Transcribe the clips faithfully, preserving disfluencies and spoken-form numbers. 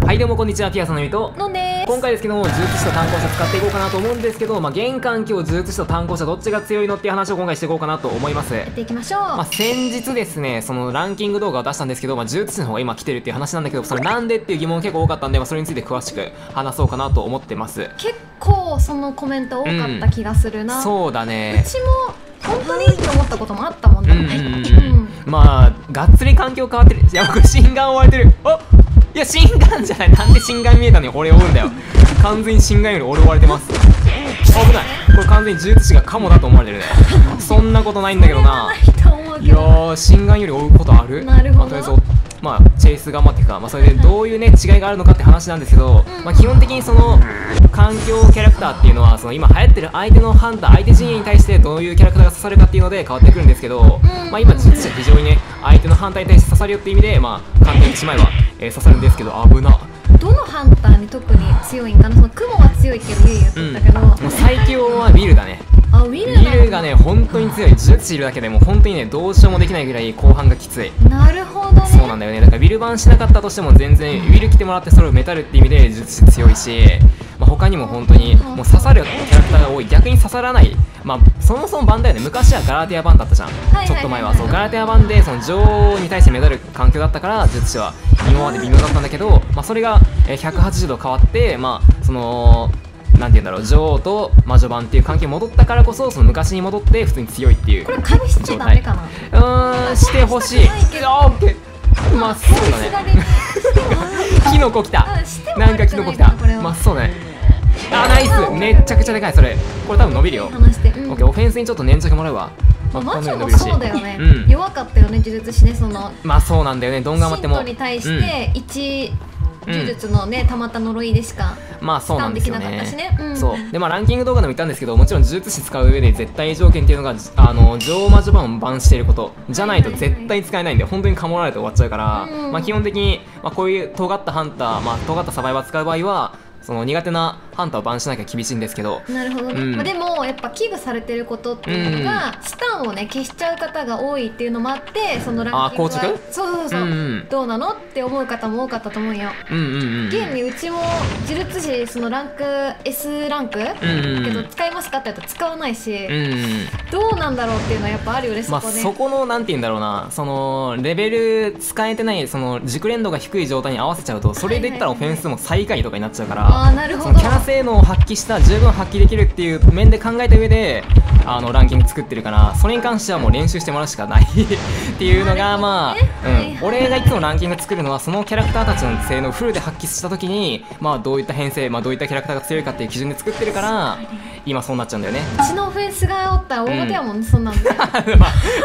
はい、どうもこんにちは。ピアスのゆみとのんです。今回ですけども、呪術師と単行者使っていこうかなと思うんですけど、まあ、玄関鏡、呪術師と単行者どっちが強いのっていう話を今回していこうかなと思います。やっていきましょう。まあ、先日ですね、そのランキング動画を出したんですけど、まあ、呪術師の方が今来てるっていう話なんだけど、それなんでっていう疑問結構多かったんで、まあ、それについて詳しく話そうかなと思ってます。結構そのコメント多かった気がするな、うん、そうだね。うちも本当にって思ったこともあったもんね。まあがっつり環境変わってる。いや、僕心眼追われてる。あっ、いや、心眼じゃない。なんで心眼見えたのに俺追うんだよ。完全に心眼より俺追われてます。危ない。これ完全に呪術師がカモだと思われてるね。そんなことないんだけどな。いやー、心眼より追うことある？なるほど。まあ、とりあえず、まあ、チェイス頑張っていくか。まあ、それでどういうね、違いがあるのかって話なんですけど、まあ、基本的にその、環境キャラクターっていうのは、その今流行ってる相手のハンター、相手陣営に対してどういうキャラクターが刺さるかっていうので変わってくるんですけど、まあ、今、呪術師は非常にね、相手のハンターに対して刺さるよっていう意味で、まあ、簡単にしまえば、えー、刺さるんですけど、危な。どのハンターに特に強いんかな。その雲は強いけど、ユイユ言ったけど、うん、もう最強はウィルだね。あ、ウィルだ。ウィルがね、本当に強い。呪術いるだけでもう本当にね、どうしようもできないぐらい後半がきつい。なるほどね。そうなんだよね。だからウィルバンしなかったとしても全然ウィル来てもらってそれをメタルって意味で術師強いし、まあ、他にも本当にもう刺さるキャラクターが多い。逆に刺さらない、まあ、そもそもバンだよね。昔はガラテアバンだったじゃん。ちょっと前はそうガラテアバンでその女王に対してメダル環境だったから術師は今まで微妙だったんだけど、まあ、それがひゃくはちじゅうど変わって、まあ、そのなんて言うんだろう、女王と魔女版っていう関係に戻ったからこそ、その昔に戻って普通に強いっていう。これ回避しちゃダメかな。うん、してほしい。あ、オッケー。まあそうだね。キノコ来た。なんかキノコ来た。まあそうだね。あ、ナイス。めちゃくちゃでかいそれ。これ多分伸びるよ。オッケー、オフェンスにちょっと粘着もらうわ。魔女もそうだよね。弱かったよね、呪術師ね、その。まあそうなんだよね。どんがまっても。に対して一。呪術のね、たまった呪いでしか使うできなかったしね。そうで、まあランキング動画でも言ったんですけど、もちろん呪術師使う上で絶対条件っていうのが、あの女王魔女版をバンしていることじゃないと絶対使えないんで、本当にかもられて終わっちゃうから、うん、まあ基本的に、まあ、こういう尖ったハンター、まあ尖ったサバイバー使う場合はその苦手なハンターをバンしなきゃ厳しいんですけど。なるほどね、うん、まあでもやっぱ危惧されてることっていうのが、うん、スタンをね消しちゃう方が多いっていうのもあって、そのランキングはそうそうそう、うん、うん、どうなのって思う方も多かったと思うよ。現にうちも呪術師そのランク エス ランク、うん、うん、けど使いますかって言うと使わないし、うん、うん、どうなんだろうっていうのはやっぱあるよね。そこね、まあそこのなんて言うんだろうな、そのレベル使えてない、その熟練度が低い状態に合わせちゃうと、それで言ったらオフェンスも最下位とかになっちゃうから。あー、なるほど。キャラ性能を発揮した、十分発揮できるっていう面で考えた上であのランキング作ってるから、それに関してはもう練習してもらうしかないっていうのが、まあ俺がいつもランキング作るのは、そのキャラクターたちの性能をフルで発揮した時に、まあどういった編成、まあ、どういったキャラクターが強いかっていう基準で作ってるから、今そうなっちゃうんだよね。うちのオフェンスがおったら大ごとやもんね、うん、そんなんでまあ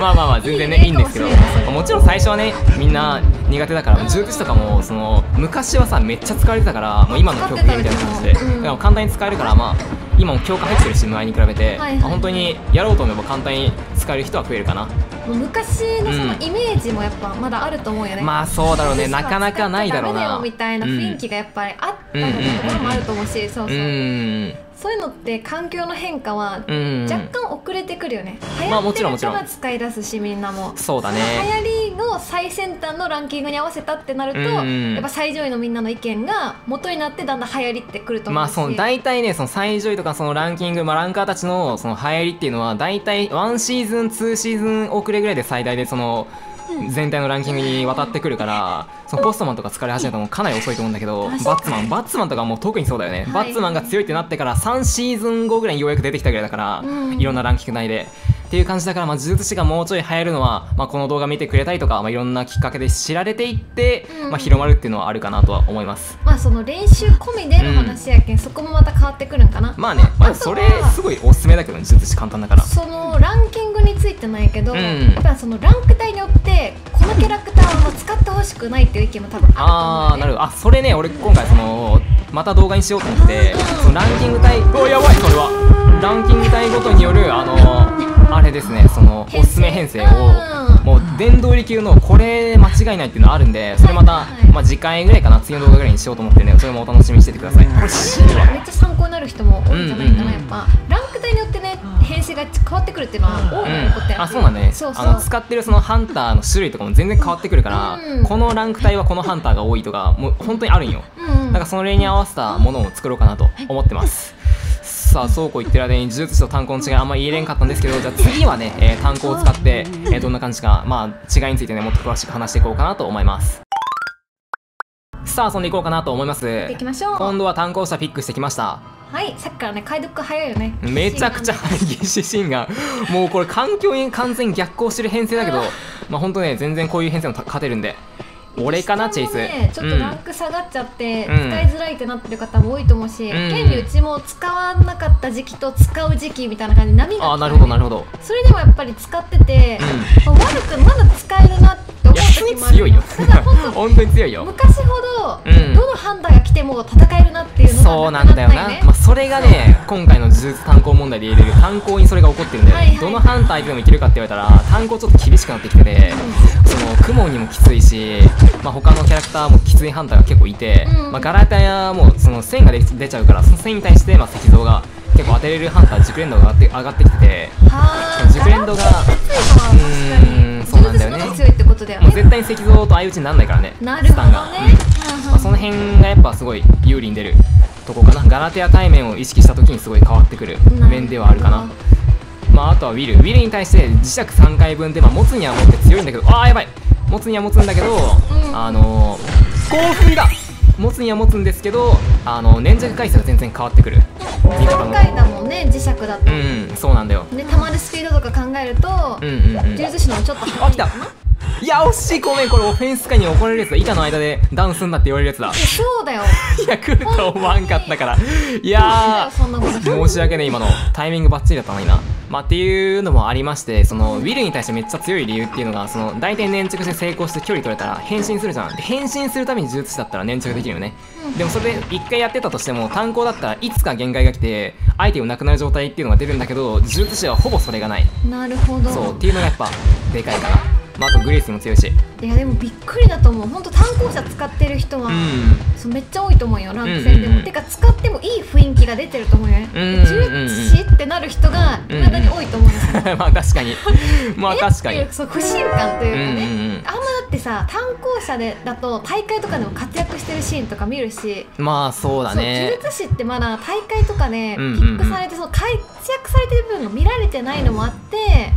まあまあ、まあ、全然ねいいんですけど、もちろん最初はねみんな苦手だから、呪術とかもその昔はさめっちゃ使われてたから、もう今の曲みたいな感じで、うん、だから簡単に使えるから、まあ今も強化入ってるし、前に比べて本当にやろうと思えば簡単に使える人は増えるかな。昔のそのイメージもやっぱまだあると思うよね。まあそうだろうね、なかなかないだろうなみたいな雰囲気がやっぱりあったのところもあると思うし、そうそう、そういうのって環境の変化は若干遅れてくるよね。流行ってるから使い出すし、みんなもそうだね。流行りの最先端のランキングに合わせたってなると、やっぱ最上位のみんなの意見が元になってだんだん流行りってくると思うし、まあその大体ね、その最上位とかそのランキング、まあランカーたちのその流行りっていうのは大体ワンシーズンツーシーズン遅れぐらいで最大でその全体のランキングに渡ってくるから、そのポストマンとか疲れ始めたのもかなり遅いと思うんだけど、バッツマンバッツマンとかもう特にそうだよね、はい、バッツマンが強いってなってからさんシーズン後ぐらいにようやく出てきたぐらいだから、うん、いろんなランキング内でっていう感じだから、まあ呪術師がもうちょい流行るのは、まあ、この動画見てくれたりとか、まあ、いろんなきっかけで知られていって、うん、まあ広まるっていうのはあるかなとは思います。まあその練習込みでの話やけん、うん、そこもまた変わってくるんかな。まあね、まあ、それすごいおすすめだけど、呪術師簡単だから。そのランキングについてないけど、うん、やっぱそのランク帯によってこのキャラクターを使ってほしくないっていう意見も多分あると思う、ね、ああなるほど。あ、それね俺今回そのまた動画にしようと思ってそのランキング帯、おやばい、それはランキング帯ごとによるあのあれですね、そのおすすめ編成をもう殿堂入り級のこれ間違いないっていうのがあるんで、それまたまあ次回ぐらいかな、次の動画ぐらいにしようと思ってね、それもお楽しみにしててください。めっちゃ参考になる人も多いんじゃないかな。やっぱランクターによってね編成が変わってくるっていうのは多いのよ、うん、あ、そうなんだね。そうそう、あの使ってるそのハンターの種類とかも全然変わってくるから、うん、このランク帯はこのハンターが多いとかもう本当にあるんよ。うん、なんかその例に合わせたものを作ろうかなと思ってます。はい、さあそうこう言ってる間に呪術と単行の違いあんま言えれんかったんですけど、じゃあ次はね、えー、単行を使って、えー、どんな感じか、まあ、違いについてねもっと詳しく話していこうかなと思います。さあ遊んでいこうかなと思います。できましょう。今度は単行者ピックしてきました。はい、さっきからね解読早いよね。めちゃくちゃ早いシーンがもうこれ環境に完全逆行してる編成だけど、まあ本当ね全然こういう編成も勝てるんで。俺かなチェイス、ね、ちょっとランク下がっちゃって、うん、使いづらいってなってる方も多いと思うし、うん、現にうちも使わなかった時期と使う時期みたいな感じで波が来て、あ、なるほどなるほど。それでもやっぱり使ってて、うん、悪くまだ使えるなって思った時もある。いや本当に強いよ。昔ほど、うん、どの判断が来ても戦えるなっていうのがそうなんだよな。まあそれがね今回の呪術単行問題で言える単行にそれが起こってるんで、どの判断相手でもいけるかって言われたら単行ちょっと厳しくなってきてて、うん、その雲にもきついし。まあ他のキャラクターもきついハンターが結構いて、うん、まあガラタヤもその線が出ちゃうから、その線に対してまあ石像が結構当てれるハンター、熟練度が上がって、上がってきてて、熟練度が、うん、そうなんだよね。もう絶対に石像と相打ちにならないからね、スタンが。その辺がやっぱすごい有利に出るとこかな。ガラタヤ対面を意識した時にすごい変わってくる面ではあるかな。まああとはウィル。ウィルに対して磁石さんかいぶんで、まあ持つには持って強いんだけど、ああやばい持つには持つんだけど、うん、あの興奮だ持つには持つんですけど、あの粘着回数が全然変わってくる。さんかいだもんね磁石だと。うん、そうなんだよ。で溜まるスピードとか考えると呪術師のちょっとあきた。いや惜しい、ごめん、これオフェンス界に怒られるやつだ。板の間でダウンすんなって言われるやつだ。え、そうだよいや来るとは思わんかったから、いやー申し訳ね、今のタイミングバッチリだったのにな。まあっていうのもありまして、そのウィルに対してめっちゃ強い理由っていうのが、その大体粘着して成功して距離取れたら変身するじゃん。で変身するために呪術師だったら粘着できるよね、うん、でもそれでいっかいやってたとしても単行だったらいつか限界が来てアイテムなくなる状態っていうのが出るんだけど、呪術師はほぼそれがない。なるほど。そうっていうのがやっぱでかいかな。まあ、あとグレースも強いし。いやでもびっくりだと思う。本当単行者使ってる人は、うん、そうめっちゃ多いと思うよランク戦でも。てか使ってもいい雰囲気が出てると思うよね。呪術師ってなる人がいまだに多いと思うんですよ。まあ確かに。まあ確かに。そう不信感というかね。あんまだってさ単行者でだと大会とかでも活躍してるシーンとか見るし。まあそうだね。呪術師ってまだ大会とかでピックされて、その活躍されてる部分が見られてないのもあって、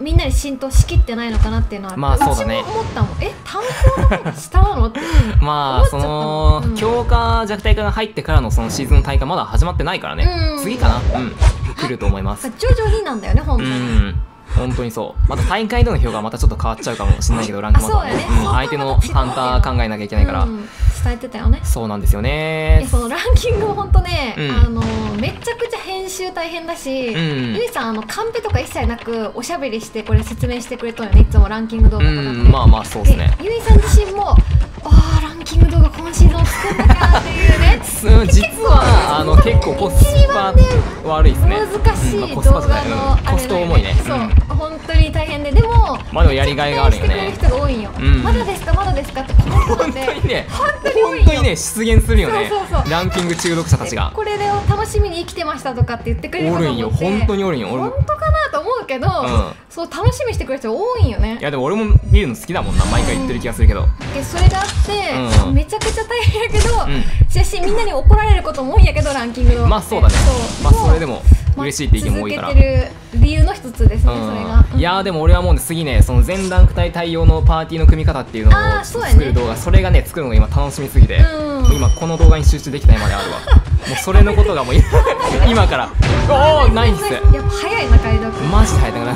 みんなに浸透しきってないのかかなっていうのは、まあそうだね、私も思ったもん。え、単行の方が下なのってまあその、うん、強化弱体化が入ってからのそのシーズンの大会まだ始まってないからね、うん、次かな、うん、来ると思います。徐々になんだよね本当に、うん、本当にそう。また大会での評価はまたちょっと変わっちゃうかもしれないけどランクまた、ね、うん、相手のハンター考えなきゃいけないから、うん、伝えてたよね。そうなんですよね。そのランキングも本当ね、うん、あのめちゃくちゃ編集大変だし、うん、ゆいさんあのカンペとか一切なくおしゃべりしてこれ説明してくれたよね、いつもランキング動画とか。うん、まあまあそうですね。ゆいさん自身もあランキング動画今シーズン作ったかっていうね実はあの結構コスパ悪いですね。難しい動画のコスト重いね。そう本当に大変で、でもまだやりがいがあるよね。まだですかまだですかって本当にね本当にね出現するよねランキング中毒者たちが。これを楽しみに生きてましたとかって言ってくれる方もおるんよ。本当におるんよ。本当かなと思うけど、そう楽しみにしてくれる人多いんよね。いやでも俺も見るの好きだもんな、毎回言ってる気がするけど。それがうん、うん、めちゃくちゃ大変やけど、うん、しかしみんなに怒られることも多いんやけどランキングを。まあそうだね。まあそれでも嬉しいって意見も多いから続けてる理由の一つですね、うん、それが。いやーでも俺はもう、ね、次ねその全ランク帯対応のパーティーの組み方っていうのを作る動画、 そ,、ね、それがね作るのが今楽しみすぎて、うん、今この動画に集中できないまであるわもうそれのことがもう今からおおナイス。やっぱ早いな解読マジで早いな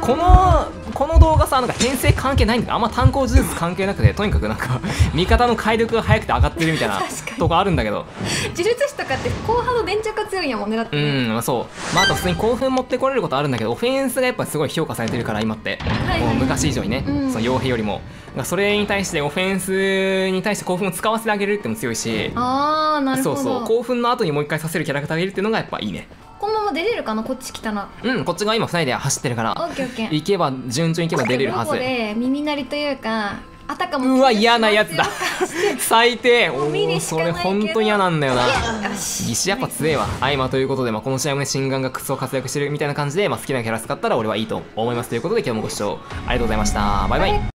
このこの動画さ、なんか編成関係ないんだけど、あんま単行呪術関係なくて、とにかくなんか味方の解読が速くて上がってるみたいなとこあるんだけど呪術師とかって後半の連着が強いんやもんねだって、ね、うんそうまああと普通に興奮持ってこれることあるんだけど、オフェンスがやっぱすごい評価されてるから今って昔以上にね、うん、その傭兵よりもそれに対してオフェンスに対して興奮を使わせてあげるっても強いし、ああなるほど。そうそう興奮の後にもう一回させるキャラクターがいるっていうのがやっぱいいね。このまま出れるかなこっち来たら。うんこっちが今ふたりで走ってるから行けば順調に行けば出れるはず。ここで耳鳴りというかあたかもうわ嫌なやつだ最低。おおそれ本当に嫌なんだよな。石やっぱ強えわ。はいまあということで、まあ、この試合もね新眼がクソ活躍してるみたいな感じで、まあ、好きなキャラ使ったら俺はいいと思いますということで、今日もご視聴ありがとうございました。バイバイ。